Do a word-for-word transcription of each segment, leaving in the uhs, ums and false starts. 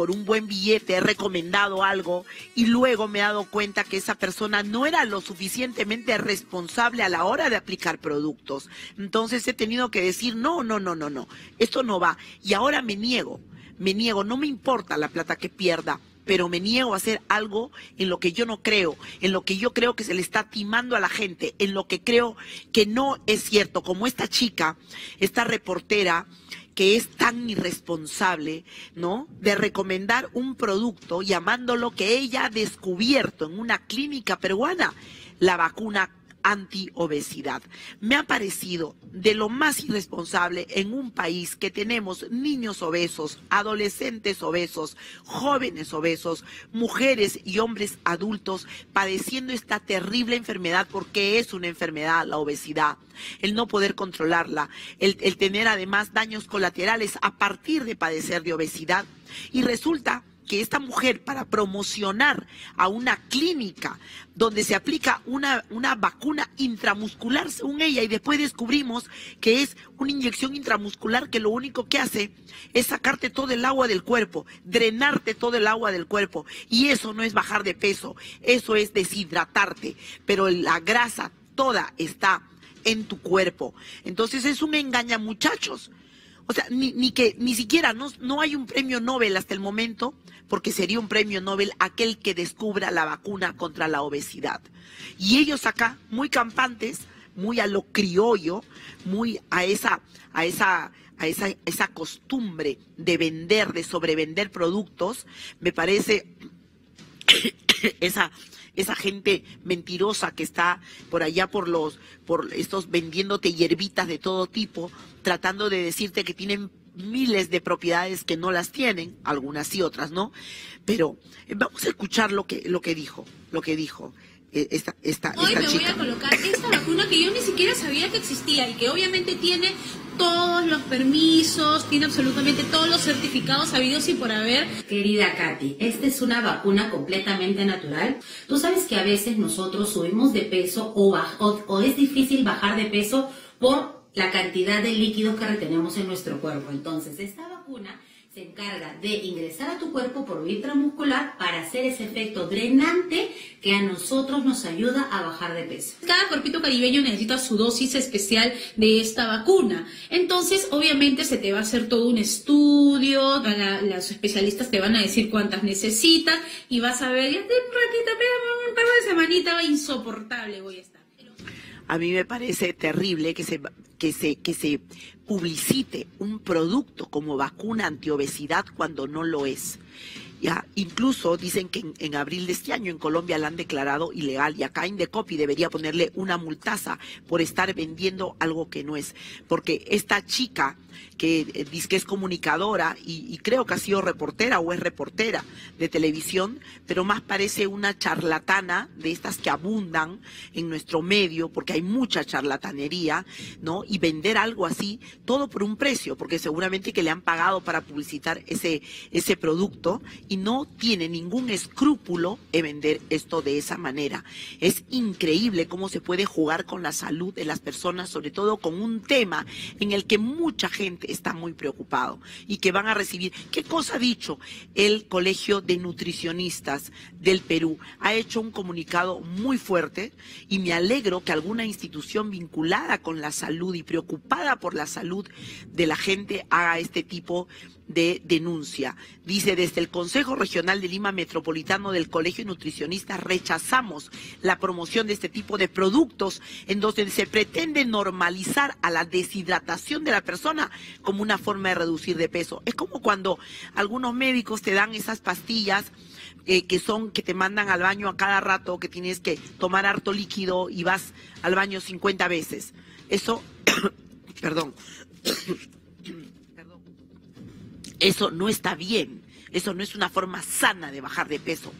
por un buen billete he recomendado algo y luego me he dado cuenta que esa persona no era lo suficientemente responsable a la hora de aplicar productos. Entonces he tenido que decir, no, no, no, no, no, esto no va. Y ahora me niego, me niego, no me importa la plata que pierda, pero me niego a hacer algo en lo que yo no creo, en lo que yo creo que se le está timando a la gente, en lo que creo que no es cierto, como esta chica, esta reportera, que es tan irresponsable, ¿no?, de recomendar un producto llamándolo que ella ha descubierto en una clínica peruana, la vacuna antiobesidad. Me ha parecido de lo más irresponsable en un país que tenemos niños obesos, adolescentes obesos, jóvenes obesos, mujeres y hombres adultos padeciendo esta terrible enfermedad, porque es una enfermedad la obesidad, el no poder controlarla, el, el tener además daños colaterales a partir de padecer de obesidad. Y resulta que esta mujer, para promocionar a una clínica donde se aplica una, una vacuna intramuscular, según ella, y después descubrimos que es una inyección intramuscular que lo único que hace es sacarte todo el agua del cuerpo, drenarte todo el agua del cuerpo, y eso no es bajar de peso, eso es deshidratarte, pero la grasa toda está en tu cuerpo. Entonces es un engañamuchachos. O sea, ni, ni que ni siquiera no, no hay un premio Nobel hasta el momento, porque sería un premio Nobel aquel que descubra la vacuna contra la obesidad. Y ellos acá, muy campantes, muy a lo criollo, muy a esa, a esa, a esa, esa costumbre de vender, de sobrevender productos, me parece esa. Esa gente mentirosa que está por allá por los, por estos vendiéndote hierbitas de todo tipo, tratando de decirte que tienen miles de propiedades que no las tienen, algunas sí, otras no. Pero eh, vamos a escuchar lo que, lo que dijo, lo que dijo eh, esta, esta, Hoy esta me chica. Voy a colocar esta vacuna que yo ni siquiera sabía que existía y que obviamente tiene todos los permisos, tiene absolutamente todos los certificados habidos y por haber. Querida Katy, esta es una vacuna completamente natural. Tú sabes que a veces nosotros subimos de peso o, o, o es difícil bajar de peso por la cantidad de líquidos que retenemos en nuestro cuerpo. Entonces, esta vacuna se encarga de ingresar a tu cuerpo por vía intramuscular para hacer ese efecto drenante que a nosotros nos ayuda a bajar de peso. Cada cuerpito caribeño necesita su dosis especial de esta vacuna. Entonces, obviamente, se te va a hacer todo un estudio, la, las especialistas te van a decir cuántas necesitas y vas a ver, ya un ratito, pero un par de semanitas, insoportable voy a estar. A mí me parece terrible que se, que se, que se publicite un producto como vacuna antiobesidad cuando no lo es. Ya, incluso dicen que en, en abril de este año en Colombia la han declarado ilegal y acá INDECOPI debería ponerle una multaza por estar vendiendo algo que no es. Porque esta chica que eh, dice que es comunicadora y, y creo que ha sido reportera o es reportera de televisión, pero más parece una charlatana de estas que abundan en nuestro medio, porque hay mucha charlatanería, ¿no? Y vender algo así, todo por un precio, porque seguramente que le han pagado para publicitar ese, ese producto. Y no tiene ningún escrúpulo en vender esto de esa manera. Es increíble cómo se puede jugar con la salud de las personas, sobre todo con un tema en el que mucha gente está muy preocupado y que van a recibir. ¿Qué cosa ha dicho el Colegio de Nutricionistas del Perú? Ha hecho un comunicado muy fuerte y me alegro que alguna institución vinculada con la salud y preocupada por la salud de la gente haga este tipo de denuncia. Dice, desde el Consejo Regional de Lima Metropolitano del Colegio de Nutricionistas rechazamos la promoción de este tipo de productos en donde se pretende normalizar a la deshidratación de la persona como una forma de reducir de peso. Es como cuando algunos médicos te dan esas pastillas eh, que son que te mandan al baño a cada rato, que tienes que tomar harto líquido y vas al baño cincuenta veces. Eso, perdón, eso no está bien, eso no es una forma sana de bajar de peso.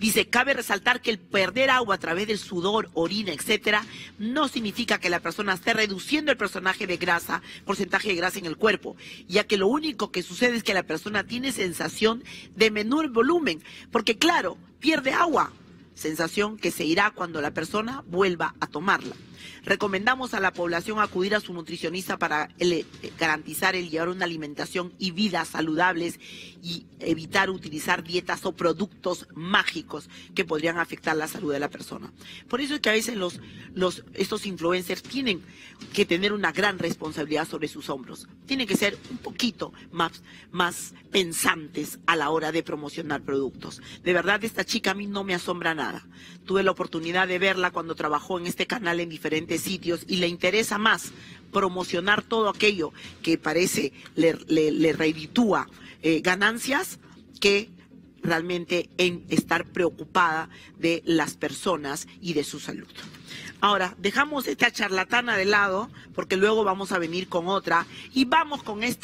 Dice, cabe resaltar que el perder agua a través del sudor, orina, etcétera, no significa que la persona esté reduciendo el porcentaje de grasa, porcentaje de grasa en el cuerpo, ya que lo único que sucede es que la persona tiene sensación de menor volumen, porque claro, pierde agua, sensación que se irá cuando la persona vuelva a tomarla. Recomendamos a la población acudir a su nutricionista para el, garantizar el llevar una alimentación y vida saludables y evitar utilizar dietas o productos mágicos que podrían afectar la salud de la persona. Por eso es que a veces los, los, estos influencers tienen que tener una gran responsabilidad sobre sus hombros. Tienen que ser un poquito más, más pensantes a la hora de promocionar productos. De verdad, esta chica a mí no me asombra nada. Tuve la oportunidad de verla cuando trabajó en este canal en diferentes sitios y le interesa más promocionar todo aquello que parece le, le, le reditúa eh, ganancias que realmente en estar preocupada de las personas y de su salud. Ahora, dejamos esta charlatana de lado porque luego vamos a venir con otra y vamos con esta.